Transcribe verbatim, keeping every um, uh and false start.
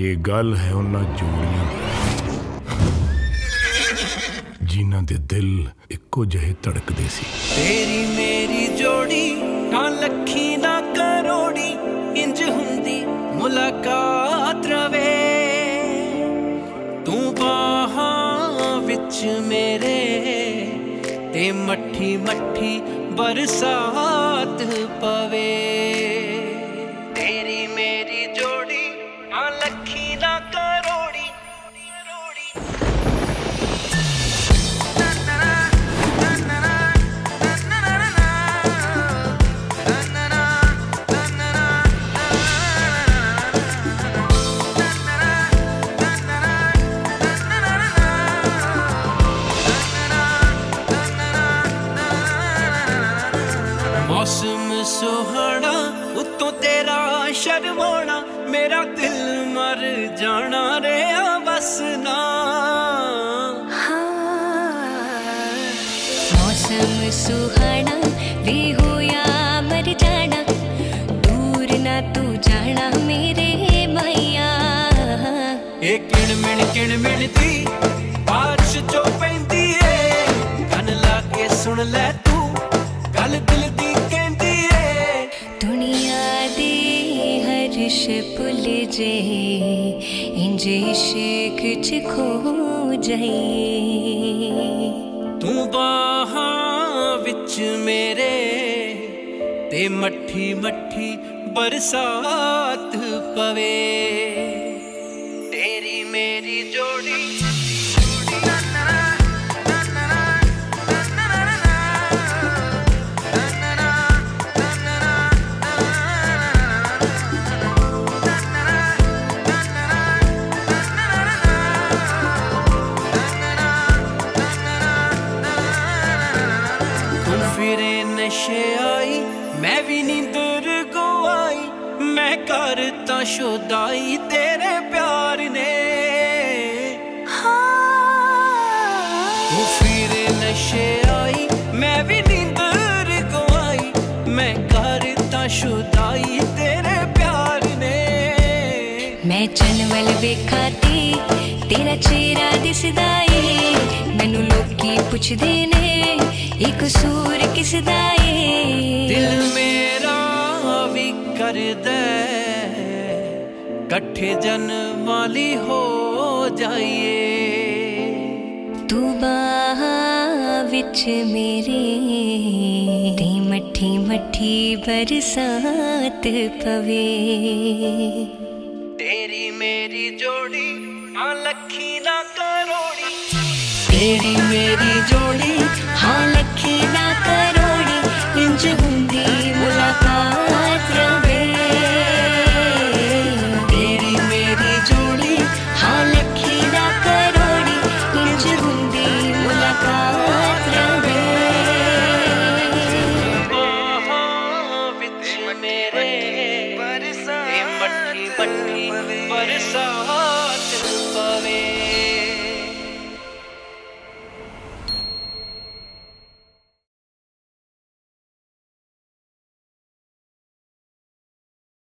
ये गल है उन्हां जोड़ियां दी जिन्हां दे दिल इक्को जहे धड़कदे सी। तेरी मेरी जोड़ी ना लखी ना करोड़ी इंज हुंदी मुलाकात रवे तू बाहां विच मेरे ते मट्ठी मट्ठी बरसात पवे। तेरी मेरी जोड़ी ना लखी ना करोड़ी। मौसम सुहाना उत्तों तेरा शर्माना मेरा दिल मर जाना रे बस ना। मौसम सुहाना भी होया मर जाना दूर ना तू जाना मेरे मैया। ये किणमिण किणमिण थी बारिश जो पैंदी है कन ला के सुन ले तू गल दिल दी कहती है। दुनिया दी भुल जे इंजे शेख च खो जाए तू बाहां विच मेरे ते मट्ठी मट्ठी बरसात पवे। तेरी मेरी जोड़ी नशे आई मैं भी नींदर को आई मैं करता शुदाई तेरे प्यार ने। तू फिर नशे आई मैं भी नींदर को आई मैं करता शुदाई तेरे प्यार ने। मैं चनवल वेखा ती तेरा चेहरा दिसदा ए मैनू लोकी पुछदे ने एक सूर किस दाए। दिल मेरा भी कर दे कट्ठे जन वाली हो जाइए तू बाहां विच मेरे ते मट्ठी मट्ठी बरसात पवे। तेरी मेरी जोड़ी ना लखी ना करोड़ी। तेरी मेरी जोड़ी हाँ लखी